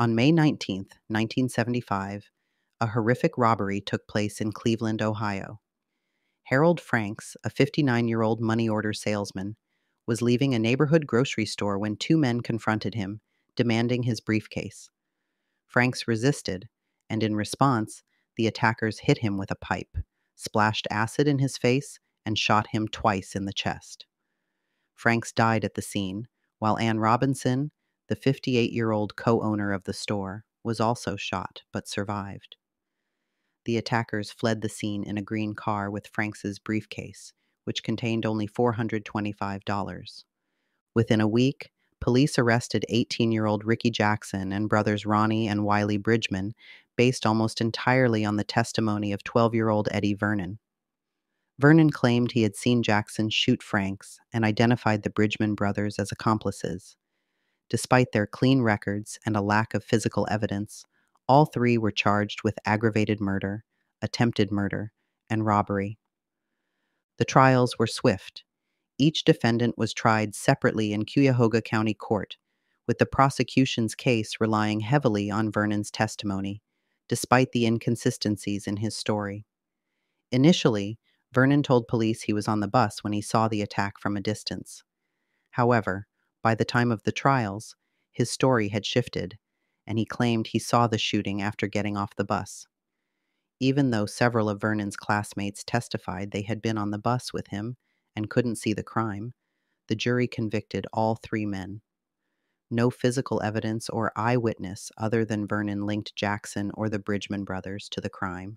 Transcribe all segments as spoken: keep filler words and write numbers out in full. On May nineteenth, nineteen seventy-five, a horrific robbery took place in Cleveland, Ohio. Harold Franks, a fifty-nine-year-old money order salesman, was leaving a neighborhood grocery store when two men confronted him, demanding his briefcase. Franks resisted, and in response, the attackers hit him with a pipe, splashed acid in his face, and shot him twice in the chest. Franks died at the scene, while Ann Robinson, the fifty-eight-year-old co-owner of the store, was also shot but survived. The attackers fled the scene in a green car with Franks's briefcase, which contained only four hundred twenty-five dollars. Within a week, police arrested eighteen-year-old Ricky Jackson and brothers Ronnie and Wiley Bridgeman, based almost entirely on the testimony of twelve-year-old Eddie Vernon. Vernon claimed he had seen Jackson shoot Franks and identified the Bridgeman brothers as accomplices. Despite their clean records and a lack of physical evidence, all three were charged with aggravated murder, attempted murder, and robbery. The trials were swift. Each defendant was tried separately in Cuyahoga County Court, with the prosecution's case relying heavily on Vernon's testimony, despite the inconsistencies in his story. Initially, Vernon told police he was on the bus when he saw the attack from a distance. However, by the time of the trials, his story had shifted, and he claimed he saw the shooting after getting off the bus. Even though several of Vernon's classmates testified they had been on the bus with him and couldn't see the crime, the jury convicted all three men. No physical evidence or eyewitness other than Vernon linked Jackson or the Bridgeman brothers to the crime.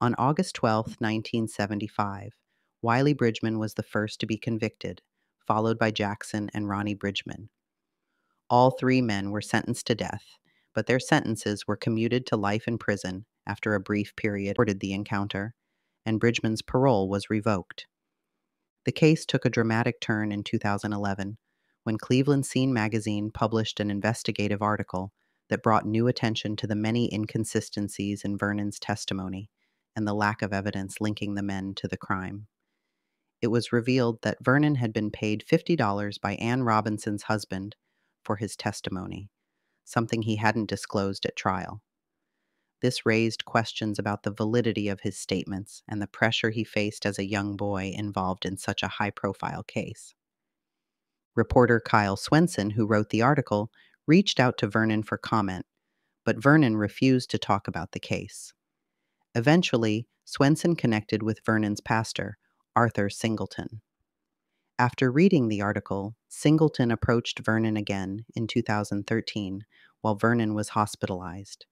On August twelfth, nineteen seventy-five, Wiley Bridgeman was the first to be convicted, followed by Jackson and Ronnie Bridgeman. All three men were sentenced to death, but their sentences were commuted to life in prison after a brief period reported the encounter, and Bridgeman's parole was revoked. The case took a dramatic turn in two thousand eleven, when Cleveland Scene Magazine published an investigative article that brought new attention to the many inconsistencies in Vernon's testimony and the lack of evidence linking the men to the crime. It was revealed that Vernon had been paid fifty dollars by Ann Robinson's husband for his testimony, something he hadn't disclosed at trial. This raised questions about the validity of his statements and the pressure he faced as a young boy involved in such a high-profile case. Reporter Kyle Swenson, who wrote the article, reached out to Vernon for comment, but Vernon refused to talk about the case. Eventually, Swenson connected with Vernon's pastor, Arthur Singleton. After reading the article, Singleton approached Vernon again in two thousand thirteen while Vernon was hospitalized.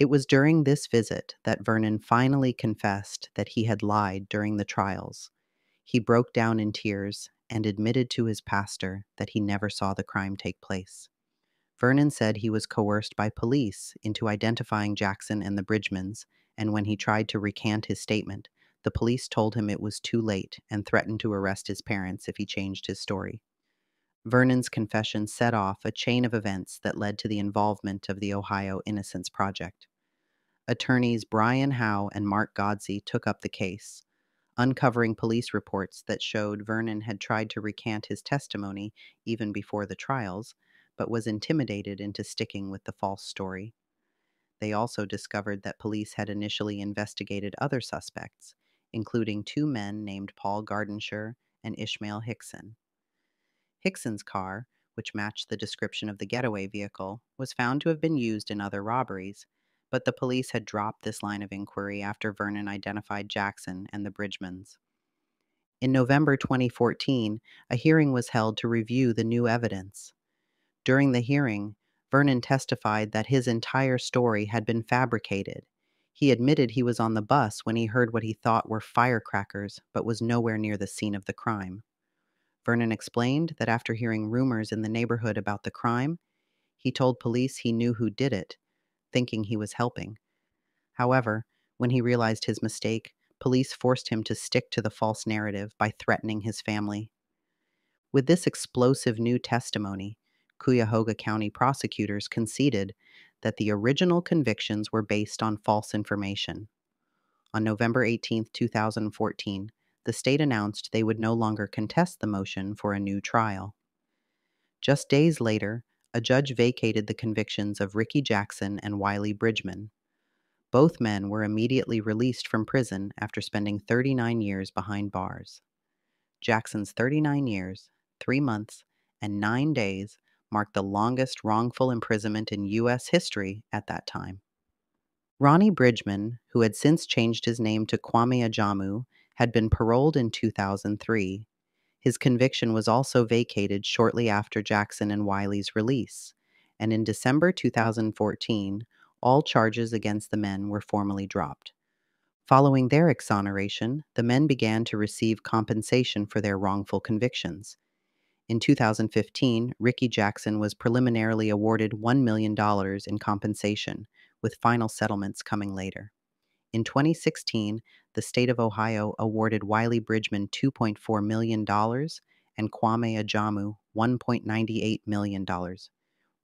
It was during this visit that Vernon finally confessed that he had lied during the trials. He broke down in tears and admitted to his pastor that he never saw the crime take place. Vernon said he was coerced by police into identifying Jackson and the Bridgemans, and when he tried to recant his statement, the police told him it was too late and threatened to arrest his parents if he changed his story. Vernon's confession set off a chain of events that led to the involvement of the Ohio Innocence Project. Attorneys Brian Howe and Mark Godsey took up the case, uncovering police reports that showed Vernon had tried to recant his testimony even before the trials, but was intimidated into sticking with the false story. They also discovered that police had initially investigated other suspects, including two men named Paul Gardenshire and Ishmael Hickson. Hickson's car, which matched the description of the getaway vehicle, was found to have been used in other robberies, but the police had dropped this line of inquiry after Vernon identified Jackson and the Bridgemans. In November twenty fourteen, a hearing was held to review the new evidence. During the hearing, Vernon testified that his entire story had been fabricated. He admitted he was on the bus when he heard what he thought were firecrackers, but was nowhere near the scene of the crime. Vernon explained that after hearing rumors in the neighborhood about the crime, he told police he knew who did it, thinking he was helping. However, when he realized his mistake, police forced him to stick to the false narrative by threatening his family. With this explosive new testimony, Cuyahoga County prosecutors conceded that the original convictions were based on false information. On November eighteenth, two thousand fourteen, the state announced they would no longer contest the motion for a new trial. Just days later, a judge vacated the convictions of Ricky Jackson and Wiley Bridgeman. Both men were immediately released from prison after spending thirty-nine years behind bars. Jackson's thirty-nine years, three months, and nine days marked the longest wrongful imprisonment in U S history at that time. Ronnie Bridgeman, who had since changed his name to Kwame Ajamu, had been paroled in two thousand three. His conviction was also vacated shortly after Jackson and Wiley's release, and in December two thousand fourteen, all charges against the men were formally dropped. Following their exoneration, the men began to receive compensation for their wrongful convictions. In two thousand fifteen, Ricky Jackson was preliminarily awarded one million dollars in compensation, with final settlements coming later. In twenty sixteen, the state of Ohio awarded Wiley Bridgeman two point four million dollars and Kwame Ajamu one point nine eight million dollars.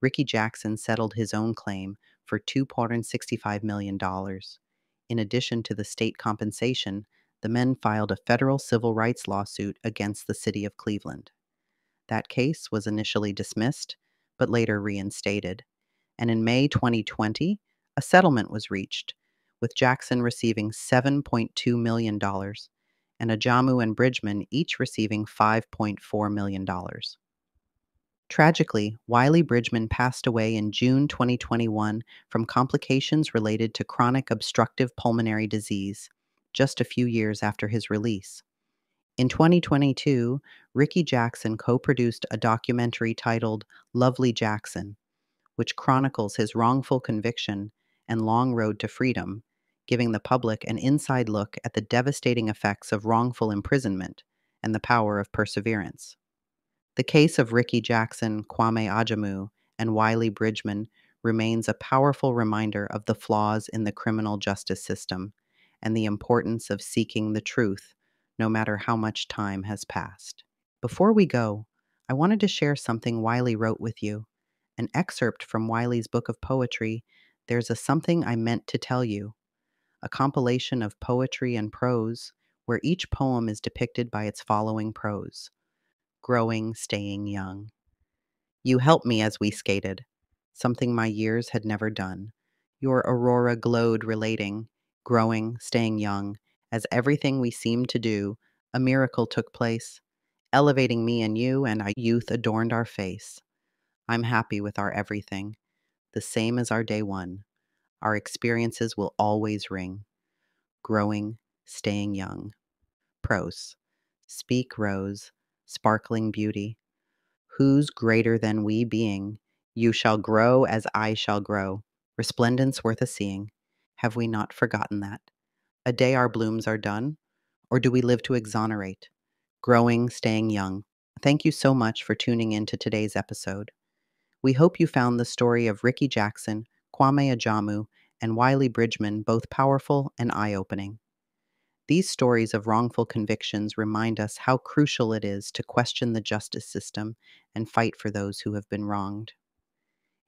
Ricky Jackson settled his own claim for two hundred sixty-five million dollars. In addition to the state compensation, the men filed a federal civil rights lawsuit against the city of Cleveland. That case was initially dismissed, but later reinstated, and in May twenty twenty, a settlement was reached, with Jackson receiving seven point two million dollars and Ajamu and Bridgeman each receiving five point four million dollars. Tragically, Wiley Bridgeman passed away in June twenty twenty-one from complications related to chronic obstructive pulmonary disease, just a few years after his release. In twenty twenty-two, Ricky Jackson co-produced a documentary titled Lovely Jackson, which chronicles his wrongful conviction and long road to freedom, giving the public an inside look at the devastating effects of wrongful imprisonment and the power of perseverance. The case of Ricky Jackson, Kwame Ajamu, and Wiley Bridgeman remains a powerful reminder of the flaws in the criminal justice system and the importance of seeking the truth, no matter how much time has passed. Before we go, I wanted to share something Wiley wrote with you, an excerpt from Wiley's book of poetry, There's a Something I Meant to Tell You, a compilation of poetry and prose where each poem is depicted by its following prose. Growing, staying young. You helped me as we skated, something my years had never done. Your aurora glowed relating, growing, staying young, as everything we seemed to do, a miracle took place, elevating me and you, and our youth adorned our face. I'm happy with our everything, the same as our day one. Our experiences will always ring. Growing, staying young. Prose. Speak, Rose. Sparkling beauty, who's greater than we being, you shall grow as I shall grow, resplendence worth a seeing, have we not forgotten that? A day our blooms are done, or do we live to exonerate? Growing, staying young. Thank you so much for tuning in to today's episode. We hope you found the story of Ricky Jackson, Kwame Ajamu, and Wiley Bridgeman both powerful and eye-opening. These stories of wrongful convictions remind us how crucial it is to question the justice system and fight for those who have been wronged.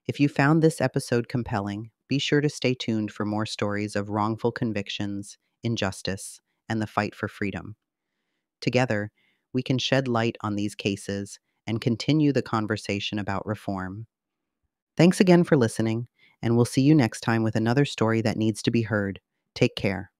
If you found this episode compelling, be sure to stay tuned for more stories of wrongful convictions, injustice, and the fight for freedom. Together, we can shed light on these cases and continue the conversation about reform. Thanks again for listening, and we'll see you next time with another story that needs to be heard. Take care.